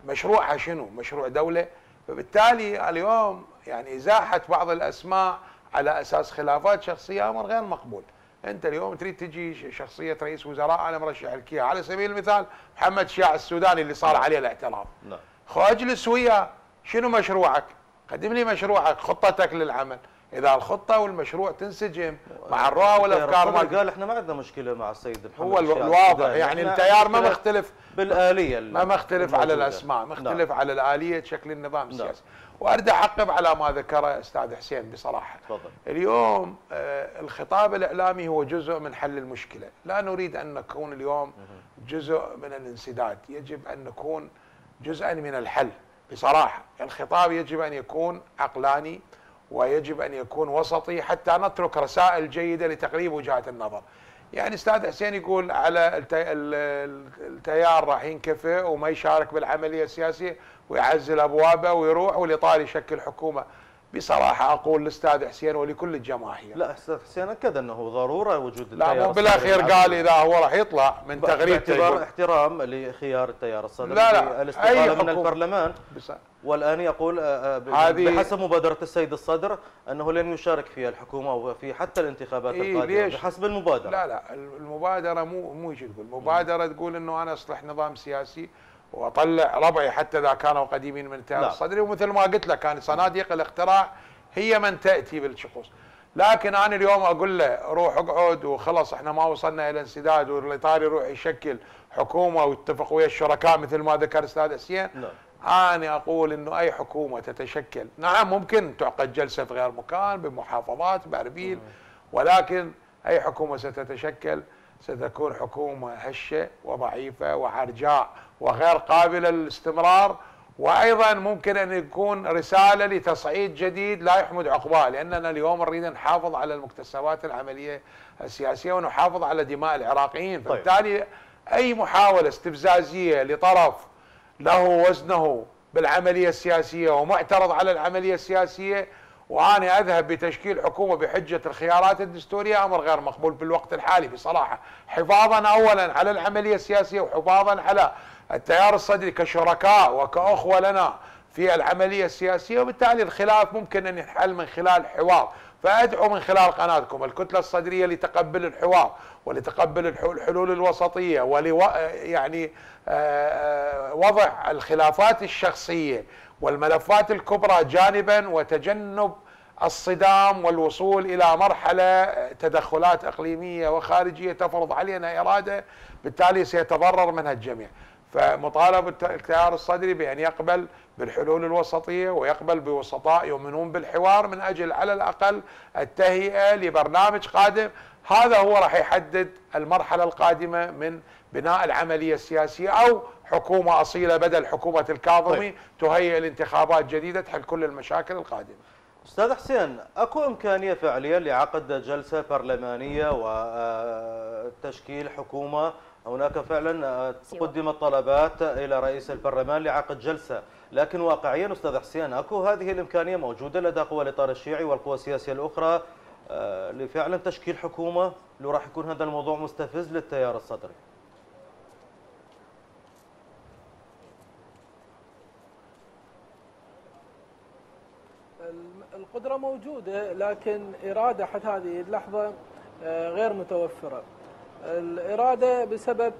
مشروعها شنو، مشروع دولة. فبالتالي اليوم يعني إزاحة بعض الأسماء على أساس خلافات شخصية أمر غير مقبول. أنت اليوم تريد تجي شخصية رئيس وزراء، أنا مرشح لك إياه على سبيل المثال محمد شياع السوداني اللي صار عليه الاعتراف. خو أجلس وياه، شنو مشروعك؟ قدم لي مشروعك، خطتك للعمل. إذا الخطة والمشروع تنسجم مع الرؤى والأفكار. قال إحنا ما عندنا مشكلة مع السيد محمد، هو الواضح يعني التيار ما مختلف بالآلية، ما مختلف على الأسماء، مختلف على الآلية شكل النظام السياسي. وأرد أعقب على ما ذكره أستاذ حسين بصراحة. اليوم الخطاب الإعلامي هو جزء من حل المشكلة، لا نريد أن نكون اليوم جزء من الانسداد، يجب أن نكون جزءا من الحل بصراحة. الخطاب يجب أن يكون عقلاني ويجب أن يكون وسطي حتى نترك رسائل جيدة لتقريب وجهات النظر. يعني أستاذ حسين يقول على التيار راح ينكفئ وما يشارك بالعملية السياسية ويعزل أبوابه ويروح والإطار يشكل حكومة. بصراحة أقول لأستاذ حسين ولكل الجماهير، لا أستاذ حسين أكد أنه ضرورة وجود التيار، لا مو بالأخير قال إذا هو راح يطلع من تغريب باعتبار احترام لخيار التيار الصدري، لا الاستقالة من البرلمان. والآن يقول بحسب مبادرة السيد الصدر أنه لن يشارك في الحكومة وفي حتى الانتخابات القادمة بحسب المبادرة. لا لا المبادرة مو ايش تقول، المبادرة تقول أنه أنا أصلح نظام سياسي وأطلع ربعي حتى إذا كانوا قديمين من التيار الصدري. ومثل ما قلت لك كان صناديق الاقتراع هي من تأتي بالشخص. لكن أنا اليوم أقول له روح اقعد وخلص احنا ما وصلنا إلى انسداد والإطار يروح يشكل حكومة ويتفق ويا الشركاء مثل ما ذكر أستاذ حسين. أنا أقول أنه أي حكومة تتشكل، نعم ممكن تعقد جلسة في غير مكان بمحافظات بأربيل، ولكن أي حكومة ستتشكل ستكون حكومة هشة وضعيفة وعرجاء وغير قابلة للاستمرار. وأيضا ممكن أن يكون رسالة لتصعيد جديد لا يحمد عقباه، لأننا اليوم نريد نحافظ على المكتسبات العملية السياسية ونحافظ على دماء العراقيين. فبالتالي أي محاولة استفزازية لطرف له وزنه بالعملية السياسية ومعترض على العملية السياسية وأنا أذهب بتشكيل حكومة بحجة الخيارات الدستورية أمر غير مقبول في الوقت الحالي بصراحة، حفاظا أولا على العملية السياسية وحفاظا على التيار الصدري كشركاء وكأخوة لنا في العملية السياسية. وبالتالي الخلاف ممكن أن ينحل من خلال حوار، فأدعو من خلال قناتكم الكتلة الصدرية لتقبل الحوار ولتقبل الحلول الوسطية يعني وضع الخلافات الشخصية والملفات الكبرى جانبا وتجنب الصدام والوصول إلى مرحلة تدخلات إقليمية وخارجية تفرض علينا إرادة بالتالي سيتضرر منها الجميع. فمطالبة التيار الصدري بأن يقبل بالحلول الوسطية ويقبل بوسطاء يؤمنون بالحوار من أجل على الأقل التهيئة لبرنامج قادم، هذا هو راح يحدد المرحلة القادمة من بناء العملية السياسية أو حكومة أصيلة بدل حكومة الكاظمي تهيئ الانتخابات جديدة تحل كل المشاكل القادمة. أستاذ حسين، أكو إمكانية فعليا لعقد جلسة برلمانية وتشكيل حكومة؟ هناك فعلا قدمت طلبات إلى رئيس البرلمان لعقد جلسة، لكن واقعيا أستاذ حسين أكو هذه الإمكانية موجودة لدى قوى الإطار الشيعي والقوى السياسية الأخرى لفعلا تشكيل حكومة؟ لو راح يكون هذا الموضوع مستفز للتيار الصدري. القدرة موجودة لكن إرادة حتى هذه اللحظة غير متوفرة. الإرادة بسبب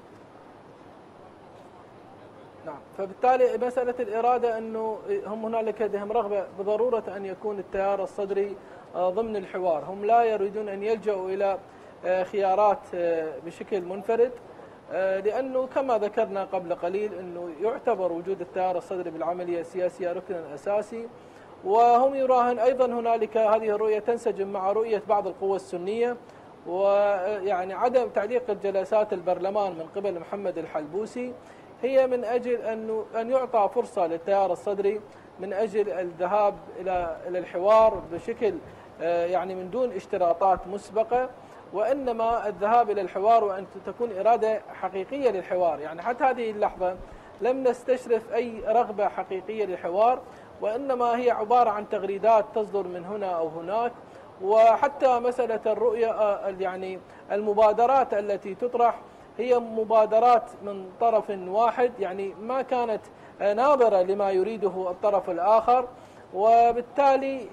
فبالتالي مسألة الإرادة أنه هم هنالك لديهم رغبة بضرورة أن يكون التيار الصدري ضمن الحوار، هم لا يريدون أن يلجأوا إلى خيارات بشكل منفرد، لأنه كما ذكرنا قبل قليل أنه يعتبر وجود التيار الصدري بالعملية السياسية ركنا أساسي، وهم يراهن أيضا هنالك هذه الرؤية تنسجم مع رؤية بعض القوى السنية، ويعني عدم تعليق الجلسات البرلمان من قبل محمد الحلبوسي هي من أجل أن يعطى فرصة للتيار الصدري من أجل الذهاب إلى الحوار بشكل يعني من دون اشتراطات مسبقة، وإنما الذهاب إلى الحوار وأن تكون إرادة حقيقية للحوار. يعني حتى هذه اللحظة لم نستشرف أي رغبة حقيقية للحوار، وإنما هي عبارة عن تغريدات تصدر من هنا أو هناك. وحتى مسألة الرؤية، يعني المبادرات التي تطرح هي مبادرات من طرف واحد، يعني ما كانت ناظرة لما يريده الطرف الآخر. وبالتالي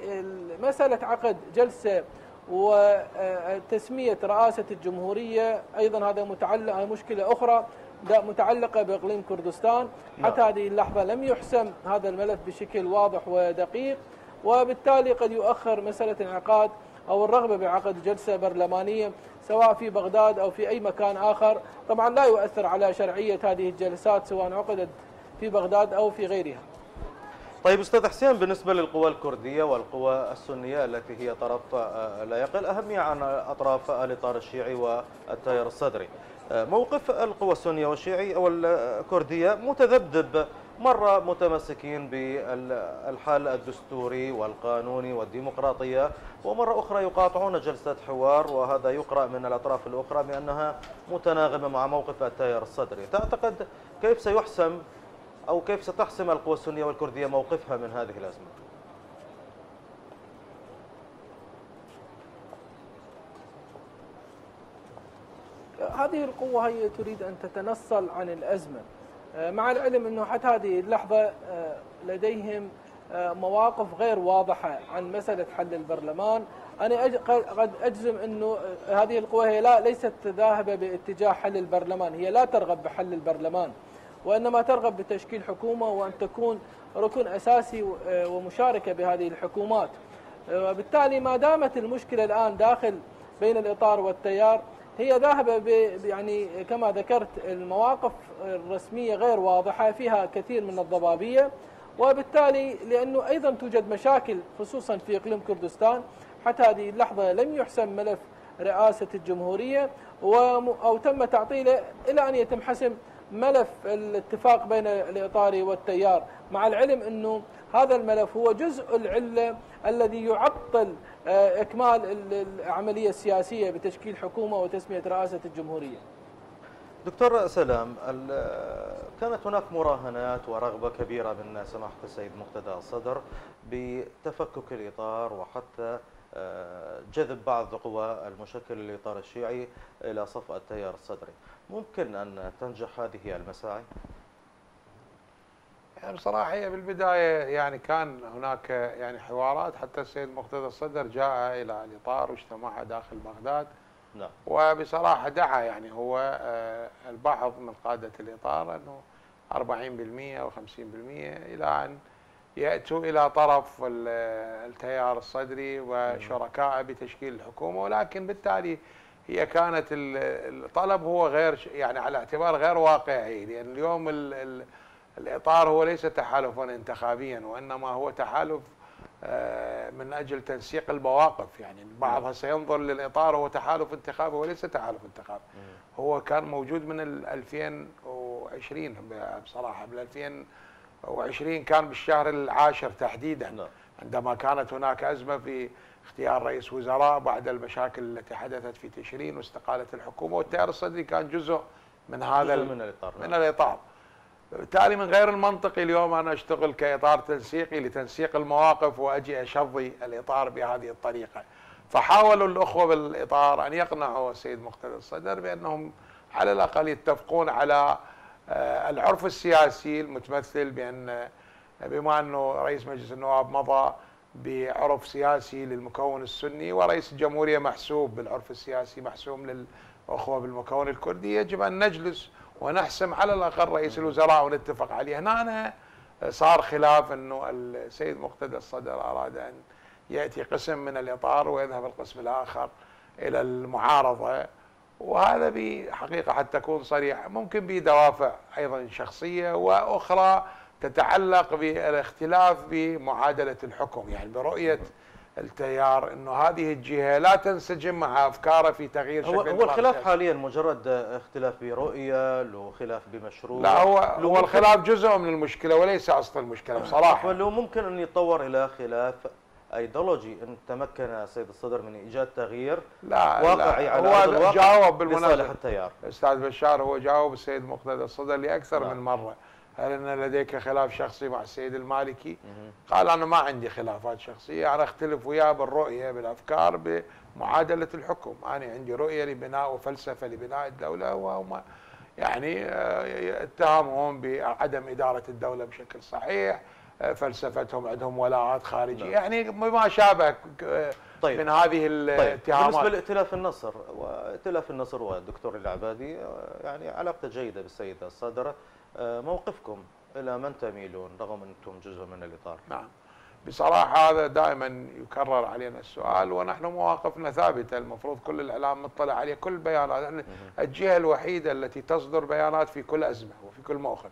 مسألة عقد جلسة وتسمية رئاسة الجمهورية أيضا هذا متعلق مشكلة أخرى متعلقة بإقليم كردستان. حتى هذه اللحظة لم يحسم هذا الملف بشكل واضح ودقيق، وبالتالي قد يؤخر مسألة انعقاد أو الرغبة بعقد جلسة برلمانية سواء في بغداد أو في أي مكان آخر. طبعا لا يؤثر على شرعية هذه الجلسات سواء عقدت في بغداد أو في غيرها. طيب أستاذ حسين، بالنسبة للقوى الكردية والقوى السنية التي هي طرف لا يقل أهمية عن أطراف الإطار الشيعي والتيار الصدري، موقف القوى السنية والشيعي أو الكردية متذبذب، مرة متمسكين بالحل الدستوري والقانوني والديمقراطية، ومرة أخرى يقاطعون جلسة حوار، وهذا يقرأ من الأطراف الأخرى بأنها متناغمة مع موقف التيار الصدري. تعتقد كيف سيحسم أو كيف ستحسم القوى السنية والكردية موقفها من هذه الأزمة؟ هذه القوة هي تريد أن تتنصل عن الأزمة، مع العلم أنه حتى هذه اللحظة لديهم مواقف غير واضحة عن مسألة حل البرلمان. أنا قد أجزم أنه هذه القوة هي ليست ذاهبة باتجاه حل البرلمان، هي لا ترغب بحل البرلمان، وإنما ترغب بتشكيل حكومة وأن تكون ركن أساسي ومشاركة بهذه الحكومات. وبالتالي ما دامت المشكلة الآن داخل بين الإطار والتيار، هي ذاهبة يعني كما ذكرت المواقف الرسمية غير واضحة، فيها كثير من الضبابية. وبالتالي لأنه أيضا توجد مشاكل خصوصا في إقليم كردستان، حتى هذه اللحظة لم يحسم ملف رئاسة الجمهورية أو تم تعطيله إلى أن يتم حسم ملف الاتفاق بين الإطاري والتيار، مع العلم أنه هذا الملف هو جزء العلة الذي يعطل إكمال العملية السياسية بتشكيل حكومة وتسمية رئاسة الجمهورية. دكتور سلام، كانت هناك مراهنات ورغبة كبيرة من سماحة السيد مقتدى الصدر بتفكك الإطار، وحتى جذب بعض قوى المشكل الإطار الشيعي إلى صف التيار الصدري. ممكن أن تنجح هذه المساعي؟ يعني بصراحة هي بالبداية يعني كان هناك يعني حوارات، حتى السيد مقتدى الصدر جاء إلى الإطار واجتمع داخل بغداد. نعم. وبصراحة دعا يعني هو البعض من قادة الإطار أنه 40% و 50% إلى أن يأتوا إلى طرف التيار الصدري وشركائه بتشكيل الحكومة، ولكن بالتالي هي كانت الطلب هو غير يعني على اعتبار غير واقعي، لأن يعني اليوم الإطار هو ليس تحالفا انتخابيا، وإنما هو تحالف من أجل تنسيق المواقف. يعني البعض سينظر للإطار هو تحالف انتخابي، وليس تحالف انتخابي. هو كان موجود من 2020 بصراحة، من 2020 كان بالشهر العاشر تحديدا، عندما كانت هناك أزمة في اختيار رئيس وزراء بعد المشاكل التي حدثت في تشرين واستقالت الحكومة، والتيار الصدري كان جزء من هذا من الإطار. بالتالي من غير المنطقي اليوم أنا أشتغل كإطار تنسيقي لتنسيق المواقف وأجي أشظي الإطار بهذه الطريقة. فحاولوا الأخوة بالإطار أن يقنعوا السيد مقتدى الصدر بأنهم على الأقل يتفقون على العرف السياسي المتمثل بأن بما أنه رئيس مجلس النواب مضى بعرف سياسي للمكون السني، ورئيس الجمهورية محسوب بالعرف السياسي، محسوم للأخوة بالمكون الكردي، يجب أن نجلس ونحسم على الأقل رئيس الوزراء ونتفق عليه. هنا صار خلاف أنه السيد مقتدى الصدر أراد أن يأتي قسم من الإطار ويذهب القسم الآخر إلى المعارضة، وهذا بحقيقة حتى أكون صريح ممكن بدوافع أيضا شخصية وأخرى تتعلق بالاختلاف بمعادلة الحكم، يعني برؤية التيار أنه هذه الجهة لا تنسجم مع أفكاره في تغيير شكل الإطار. هو الخلاف حاليا مجرد اختلاف برؤية لو خلاف بمشروع؟ لا، هو الخلاف جزء من المشكلة وليس أصل المشكلة بصراحة. ولو ممكن أن يتطور إلى خلاف ايديولوجي ان تمكن السيد الصدر من ايجاد تغيير واقعي على ارض الواقع لصالح التيار. استاذ بشار هو جاوب السيد مقتدى الصدر لاكثر من مره، هل ان لديك خلاف شخصي مع السيد المالكي؟ قال انا ما عندي خلافات شخصيه، انا اختلف وياه بالرؤيه بالافكار بمعادله الحكم، انا عندي رؤيه لبناء وفلسفه لبناء الدوله، وهم يعني اتهمهم بعدم اداره الدوله بشكل صحيح، فلسفتهم عندهم ولاءات خارجيه، يعني ما شابه من هذه الاتهامات. بالنسبه لائتلاف النصر، وائتلاف النصر والدكتور العبادي يعني علاقته جيده بالسيد الصدر، موقفكم الى من تميلون رغم انتم جزء من الاطار؟ نعم، بصراحه هذا دائما يكرر علينا السؤال، ونحن مواقفنا ثابته، المفروض كل الاعلام مطلع عليه، كل بيانات، الجهه الوحيده التي تصدر بيانات في كل ازمه وفي كل مؤخر،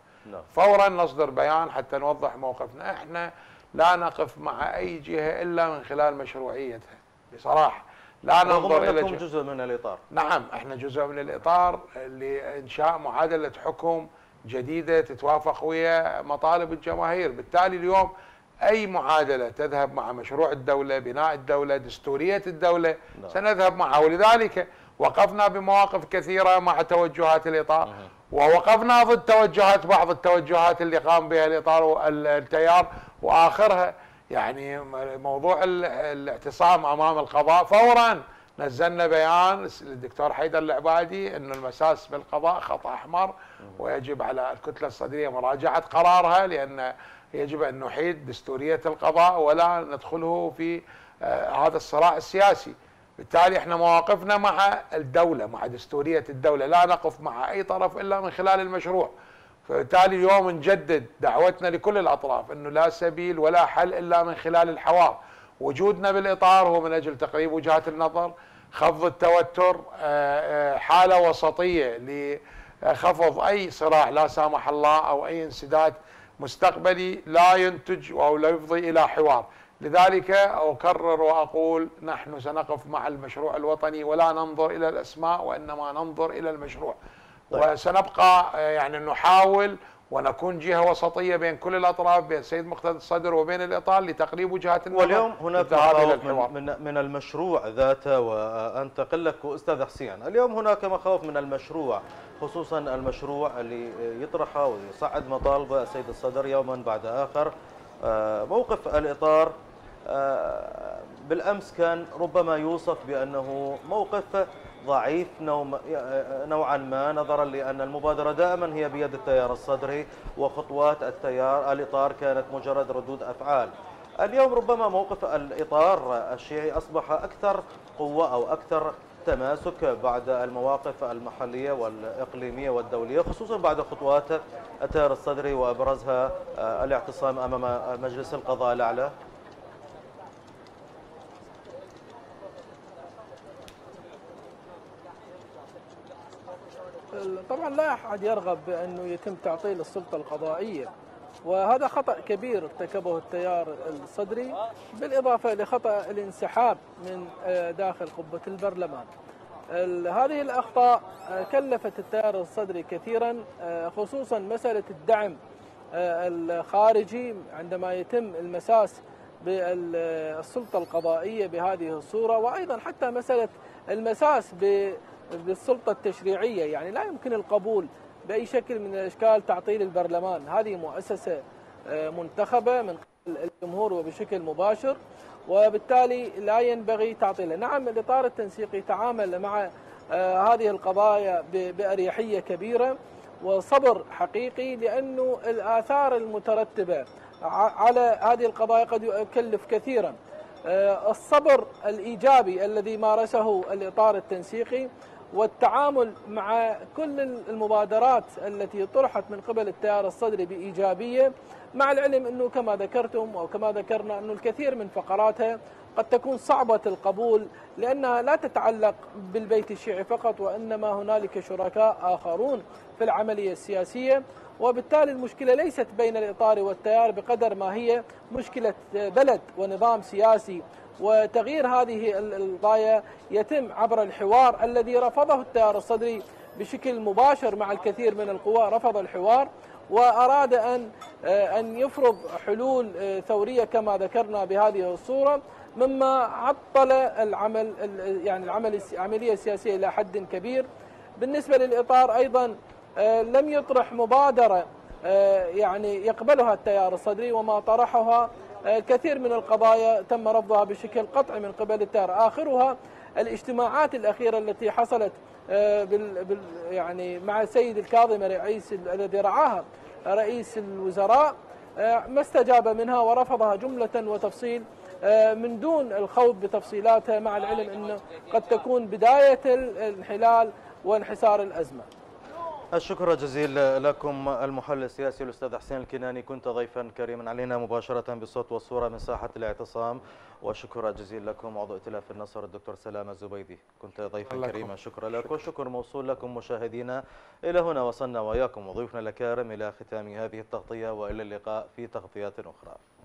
فورا نصدر بيان حتى نوضح موقفنا، احنا لا نقف مع اي جهه الا من خلال مشروعيتها، بصراحه لا ننظر الى جهه. جزء من الاطار. نعم، احنا جزء من الاطار لانشاء معادله حكم جديده تتوافق ويا مطالب الجماهير، بالتالي اليوم اي معادله تذهب مع مشروع الدوله، بناء الدوله، دستوريه الدوله، سنذهب معها، ولذلك وقفنا بمواقف كثيره مع توجهات الاطار، ووقفنا ضد توجهات بعض التوجهات اللي قام بها الاطار والتيار، واخرها يعني موضوع الاعتصام امام القضاء، فورا نزلنا بيان للدكتور حيدر العبادي أن المساس بالقضاء خط أحمر، ويجب على الكتلة الصدرية مراجعة قرارها، لأن يجب أن نحيد دستورية القضاء ولا ندخله في هذا الصراع السياسي. بالتالي احنا مواقفنا مع الدولة، مع دستورية الدولة، لا نقف مع أي طرف إلا من خلال المشروع. فبالتالي اليوم نجدد دعوتنا لكل الأطراف أنه لا سبيل ولا حل إلا من خلال الحوار. وجودنا بالإطار هو من أجل تقريب وجهات النظر، خفض التوتر، حالة وسطية لخفض أي صراع لا سامح الله أو أي انسداد مستقبلي لا ينتج أو لا يفضي إلى حوار. لذلك أكرر وأقول نحن سنقف مع المشروع الوطني، ولا ننظر إلى الأسماء وإنما ننظر إلى المشروع. وسنبقى يعني نحاول ونكون جهة وسطية بين كل الأطراف، بين السيد مقتدى الصدر وبين الإطار، لتقريب وجهات النظر. واليوم هناك مخاوف من المشروع ذاته، وأنت قلك أستاذ حسين، اليوم هناك مخاوف من المشروع، خصوصا المشروع اللي يطرحه ويصعد مطالبه السيد الصدر يوما بعد آخر. موقف الإطار بالأمس كان ربما يوصف بأنه موقف ضعيف نوعا ما، نظرا لأن المبادرة دائما هي بيد التيار الصدري، وخطوات التيار الإطار كانت مجرد ردود أفعال. اليوم ربما موقف الإطار الشيعي أصبح أكثر قوة أو أكثر تماسك بعد المواقف المحلية والإقليمية والدولية، خصوصا بعد خطوات التيار الصدري وأبرزها الاعتصام أمام مجلس القضاء الأعلى. طبعا لا أحد يرغب بأنه يتم تعطيل السلطة القضائية، وهذا خطأ كبير ارتكبه التيار الصدري، بالإضافة لخطأ الانسحاب من داخل قبة البرلمان. هذه الأخطاء كلفت التيار الصدري كثيرا، خصوصا مسألة الدعم الخارجي، عندما يتم المساس بالسلطة القضائية بهذه الصورة، وأيضا حتى مسألة المساس بالسلطة التشريعية، يعني لا يمكن القبول بأي شكل من الأشكال تعطيل البرلمان، هذه مؤسسة منتخبة من قبل الجمهور وبشكل مباشر، وبالتالي لا ينبغي تعطيله. نعم، الإطار التنسيقي تعامل مع هذه القضايا بأريحية كبيرة وصبر حقيقي، لأنه الآثار المترتبة على هذه القضايا قد يكلف كثيرا. الصبر الإيجابي الذي مارسه الإطار التنسيقي، والتعامل مع كل المبادرات التي طرحت من قبل التيار الصدري بإيجابية، مع العلم أنه كما ذكرتم أو كما ذكرنا أنه الكثير من فقراتها قد تكون صعبة القبول، لأنها لا تتعلق بالبيت الشيعي فقط، وإنما هنالك شركاء آخرون في العملية السياسية، وبالتالي المشكلة ليست بين الإطار والتيار بقدر ما هي مشكلة بلد ونظام سياسي، وتغيير هذه القضايا يتم عبر الحوار الذي رفضه التيار الصدري بشكل مباشر مع الكثير من القوى، رفض الحوار وأراد أن أن يفرض حلول ثورية كما ذكرنا بهذه الصورة، مما عطل العمل يعني العملية السياسية إلى حد كبير. بالنسبة للإطار أيضا لم يطرح مبادرة يعني يقبلها التيار الصدري، وما طرحها كثير من القضايا تم رفضها بشكل قطعي من قبل التيار، آخرها الاجتماعات الأخيرة التي حصلت يعني مع السيد الكاظم رئيس الذي رعاها رئيس الوزراء، ما استجاب منها ورفضها جملة وتفصيل من دون الخوض بتفصيلاتها، مع العلم أنه قد تكون بداية الانحلال وانحسار الأزمة. الشكر جزيل لكم المحلل السياسي الأستاذ حسين الكناني، كنت ضيفا كريما علينا مباشرة بالصوت والصورة من ساحة الاعتصام. وشكرا جزيل لكم عضو ائتلاف النصر الدكتور سلام الزبيدي، كنت ضيفا كريما. شكرا لكم. شكر موصول لكم مشاهدينا. إلى هنا وصلنا وإياكم وضيوفنا الأكارم إلى ختام هذه التغطية، وإلى اللقاء في تغطيات أخرى.